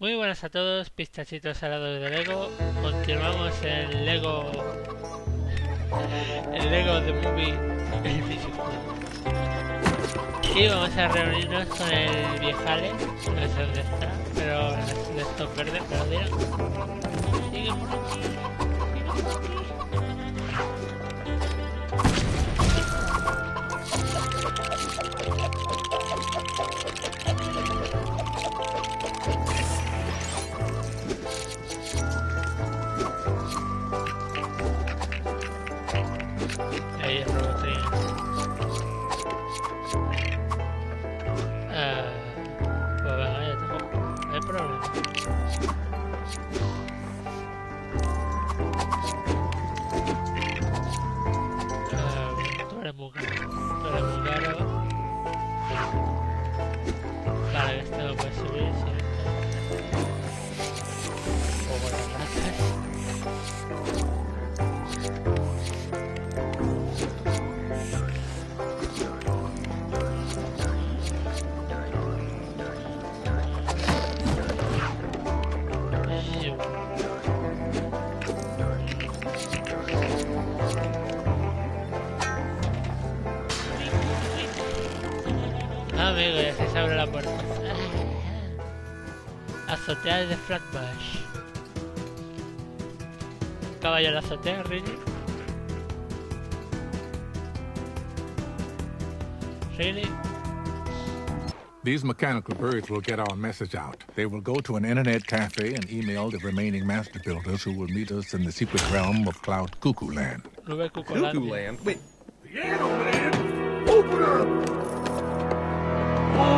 Muy buenas a todos, pistachitos salados de LEGO. Continuamos en LEGO. El LEGO de Movie. Y vamos a reunirnos con el viejale. No sé dónde está, pero de estos verdes, pero mira. Sigue por aquí. Amigo, ya se abre la puerta. Azotea de Flatbush. Caballo en la azotea, really? These mechanical birds will get our message out. They will go to an internet cafe and email the remaining master builders who will meet us in the secret realm of Cloud Cuckoo Land. Cuckoo Land? Wait. Yeah, man. Open up! All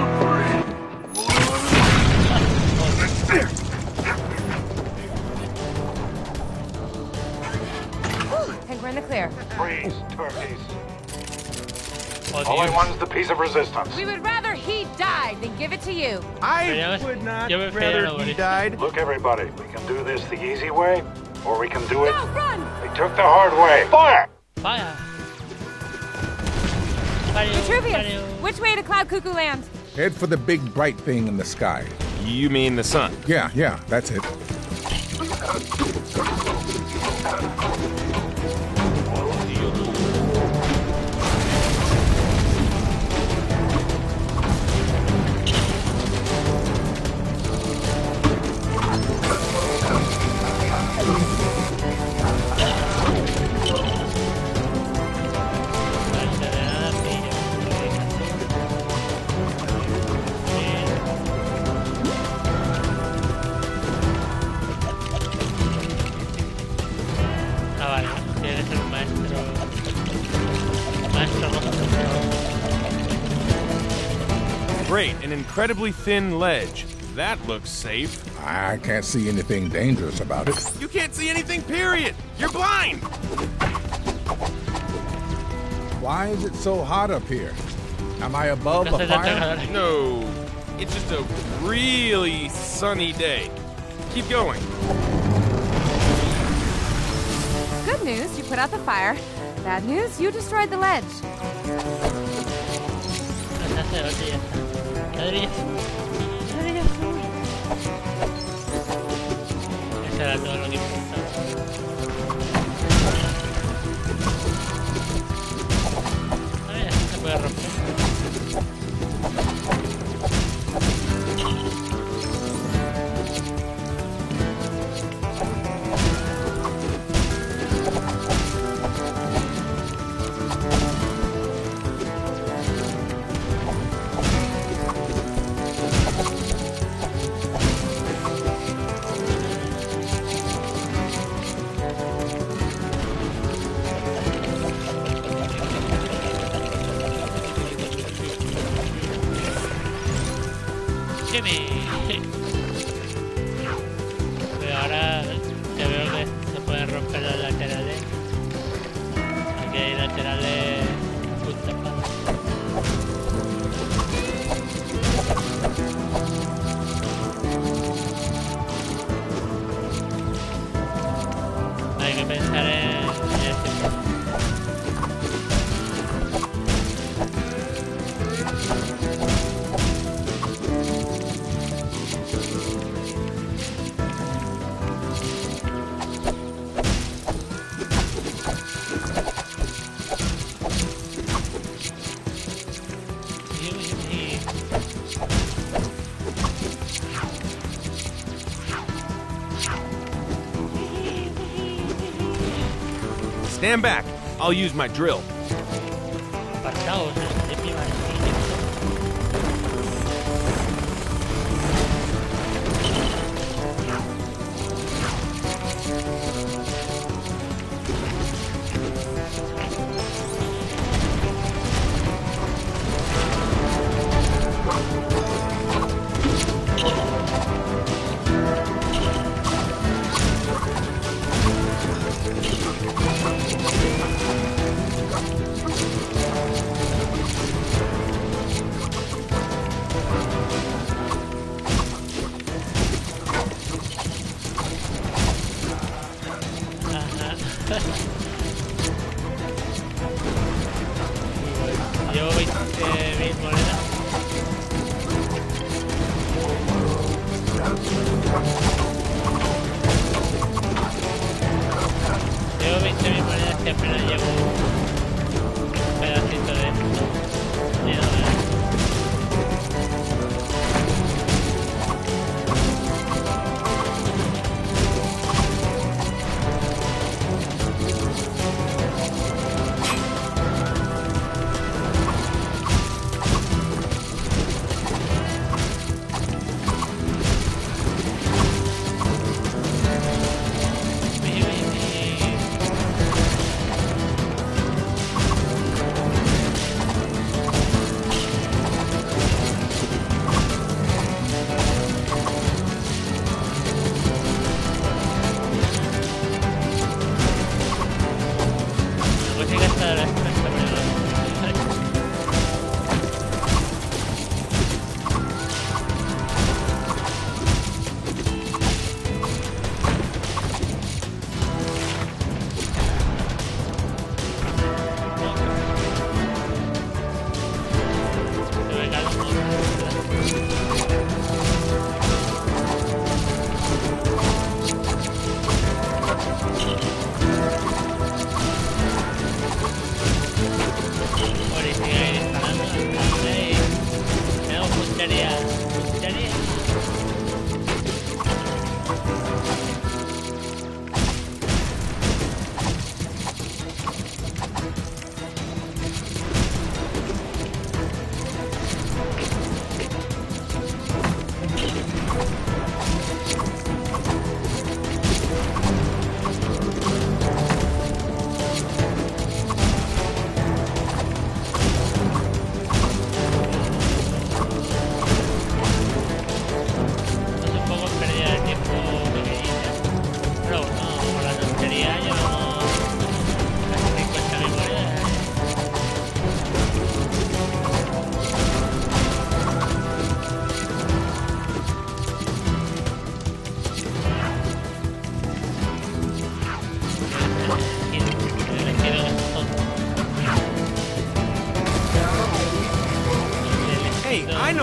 I want is the piece of resistance. We would rather he died than give it to you. I would not rather he died. Look, everybody, we can do this the easy way, or we can do it. No, run! We took the hard way. Fire! Fire! Vitruvius, which way to Cloud Cuckoo Land? Head for the big bright thing in the sky. You mean the sun? Yeah, that's it. Great, an incredibly thin ledge. That looks safe. I can't see anything dangerous about it. You can't see anything, period! You're blind! Why is it so hot up here? Am I above a fire? No, it's just a really sunny day. Keep going. Good news, you put out the fire. Bad news, you destroyed the ledge. Ladrillas. Eso era todo lo que pensaba. A ver, así se puede romper. Pero ahora que veo que se pueden romper los laterales. Aquí hay laterales justo para. Hay que pensar en el tiempo. Stand back. I'll use my drill.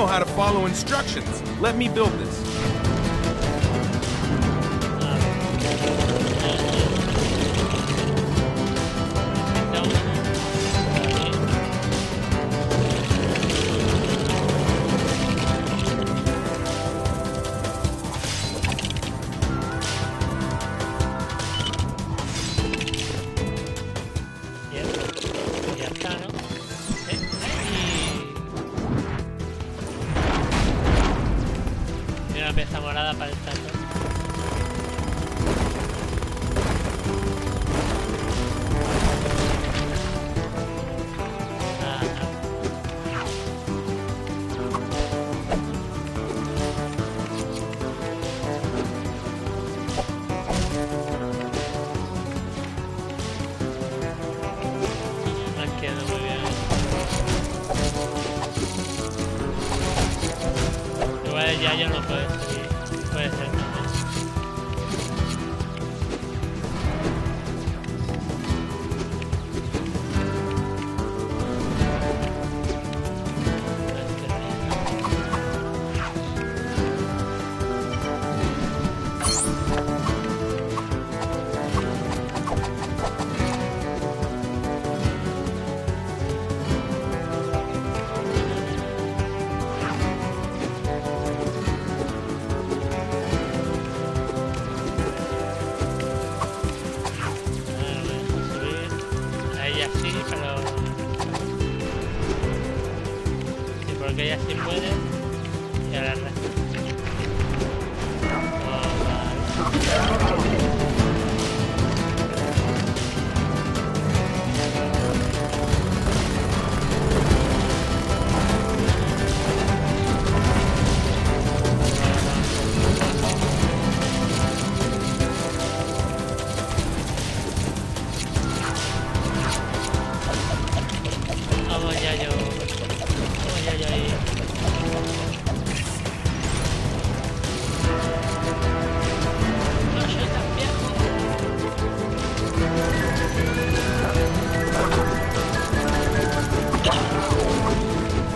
How to follow instructions. Let me build this.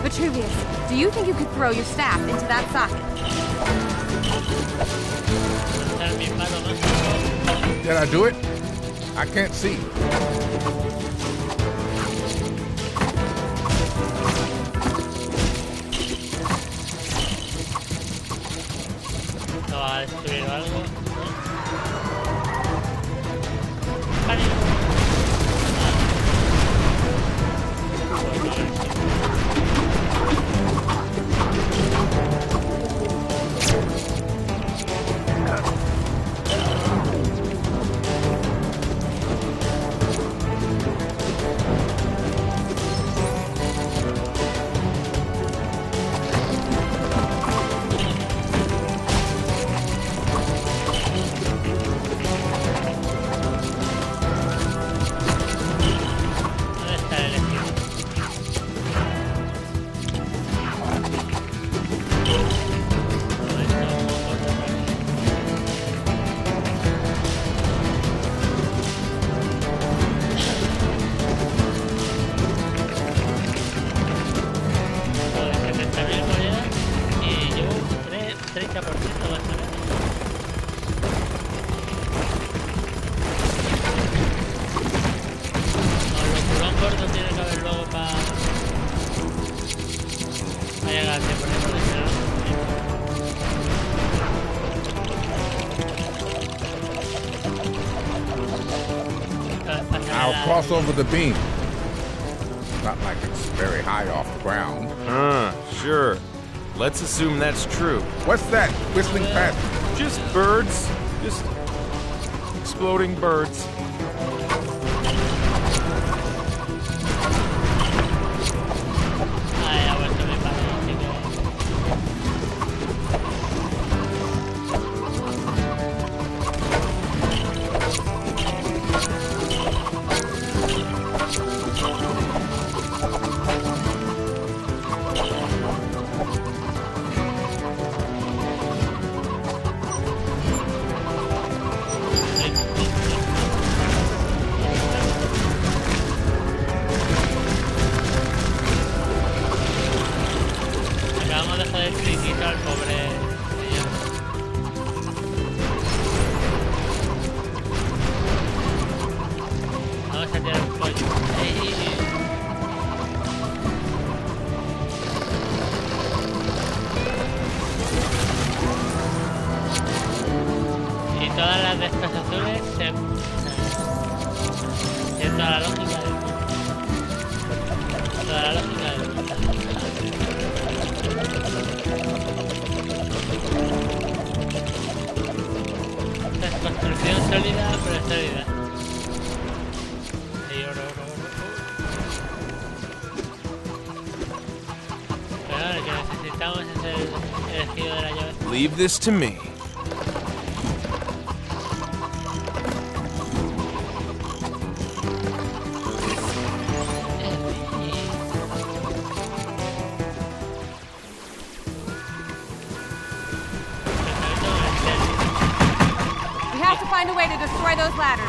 Vitruvius, do you think you could throw your staff into that socket? Did I do it? I can't see. ¿No ha destruido algo? Vale. I'll cross over the beam. Not like it's very high off the ground. Sure. Let's assume that's true. What's that whistling past? Just birds. Just exploding birds. Leave this to me. Find a way to destroy those ladders.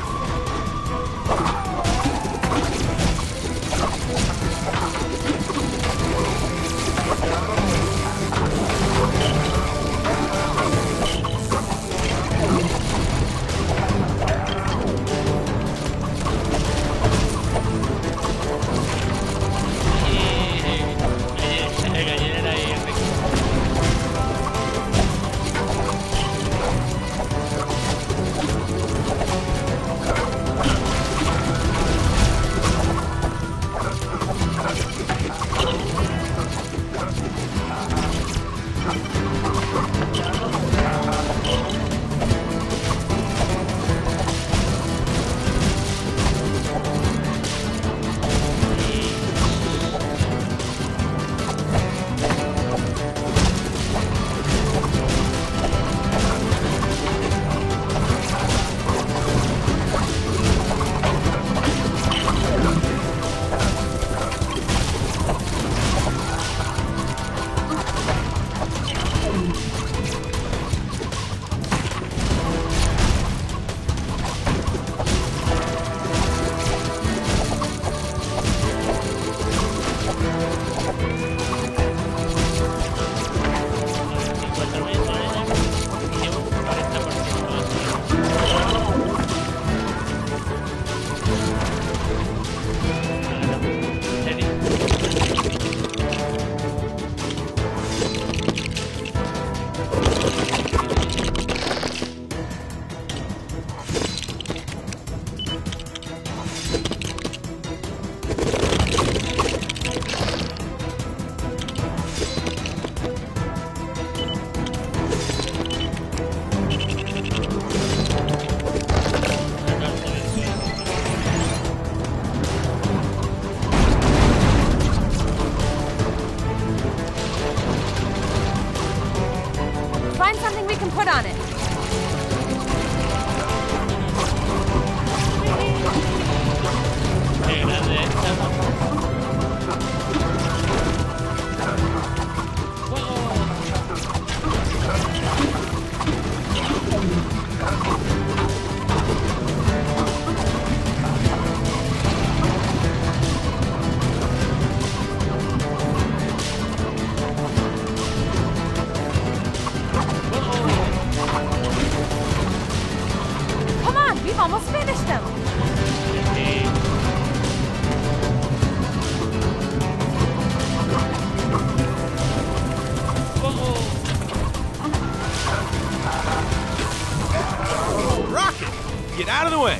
Get out of the way!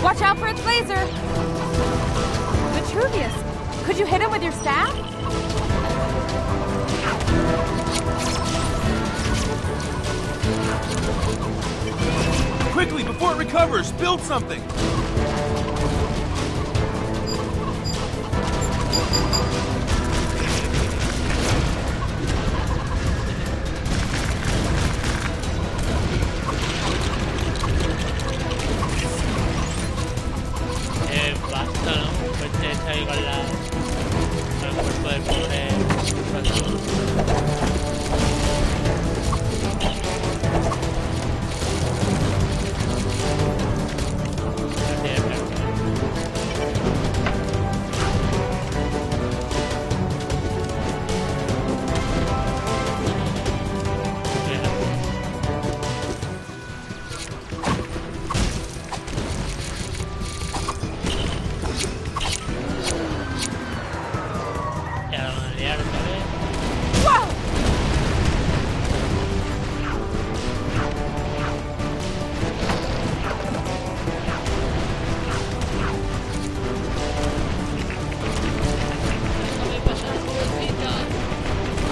Watch out for its laser! Vitruvius, could you hit him with your staff? Quickly, before it recovers, build something!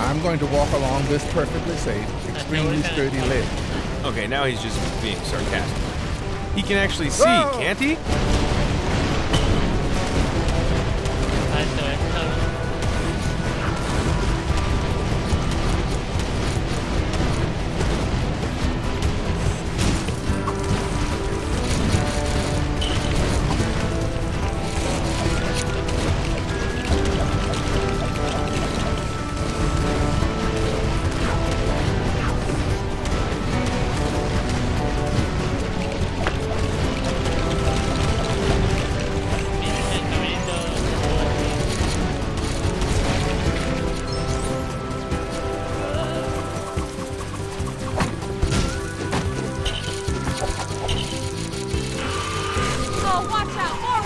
I'm going to walk along this perfectly safe, extremely sturdy ledge. Okay, now he's just being sarcastic. He can actually see, whoa, can't he?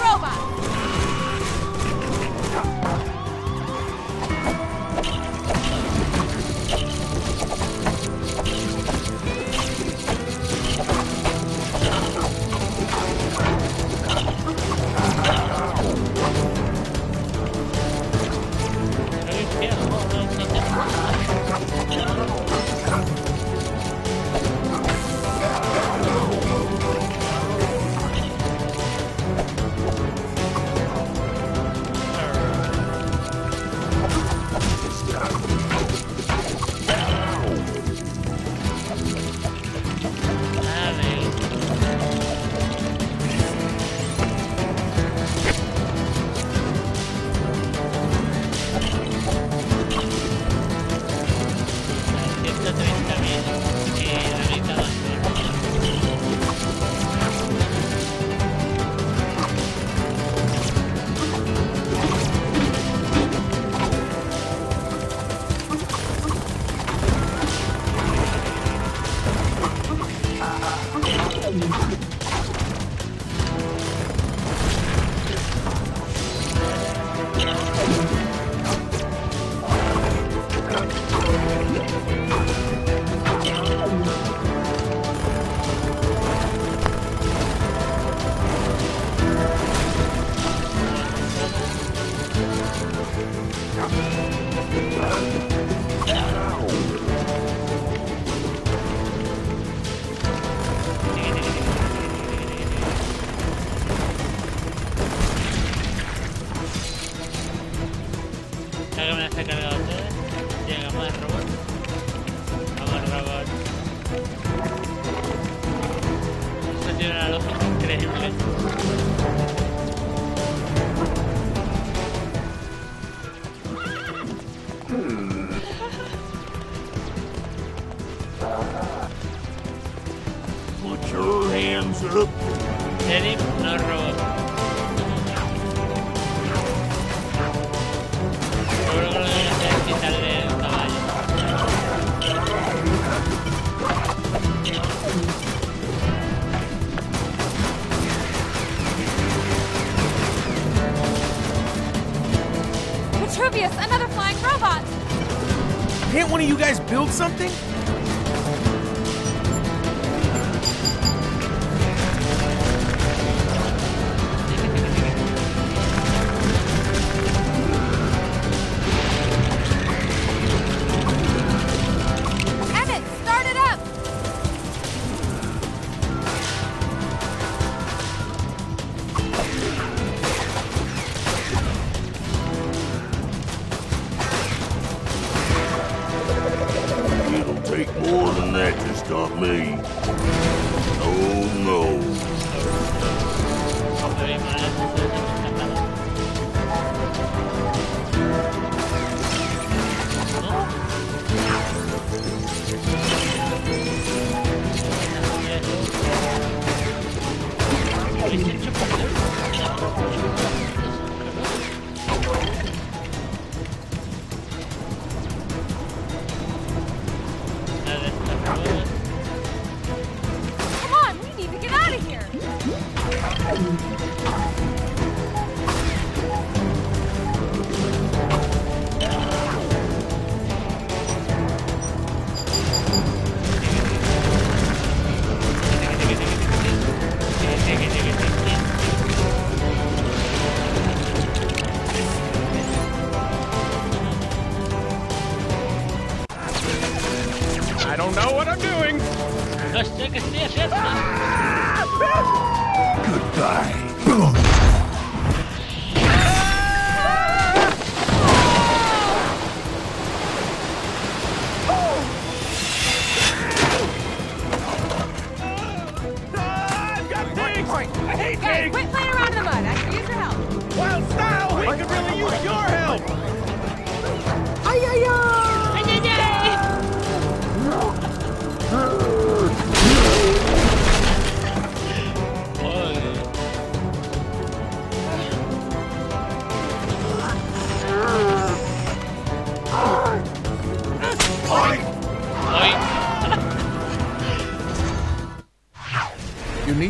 Robot. Vitruvius, another flying robot! Can't one of you guys build something?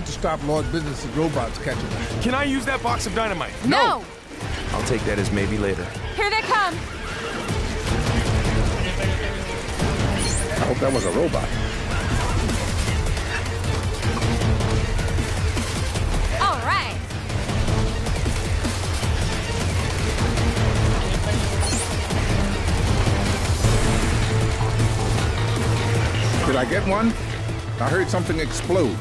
Stop large business and robots catching them. Can I use that box of dynamite? No! I'll take that as maybe later. Here they come! I hope that was a robot. All right! Did I get one? I heard something explode.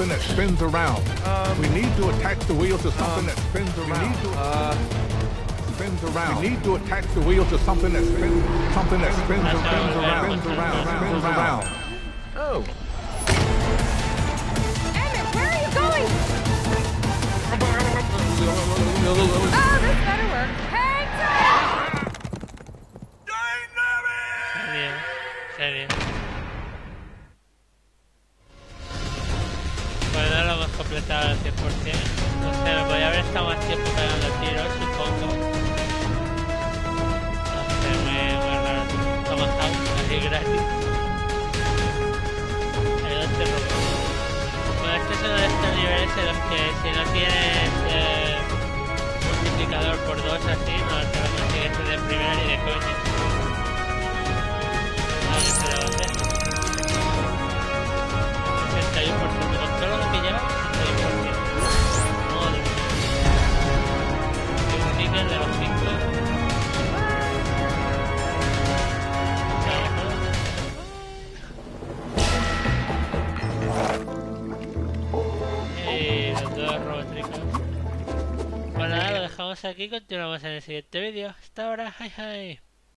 That spins around. We need to attach the wheel to something that spins around. spins around. We need to attach the wheel to something that spins around. Oh. Emmett, where are you going? Oh, this better work. Hang tight! Dynamic! Serio. Bueno, no lo hemos completado al 100%. No sé, lo podría haber estado más tiempo pegando tiros, supongo. No sé, muy raro. Estamos así gratis. Bueno, este es uno de estos niveles en los que si no tienes multiplicador por 2 así, no te lo consigues de primera ni de coña. Vale, pero ¿dónde? 61%. ¿Con todo lo que lleva? 61%. Madre mía. Un ticket de los 5. Aquí continuamos en el siguiente vídeo. Hasta ahora, hi hi.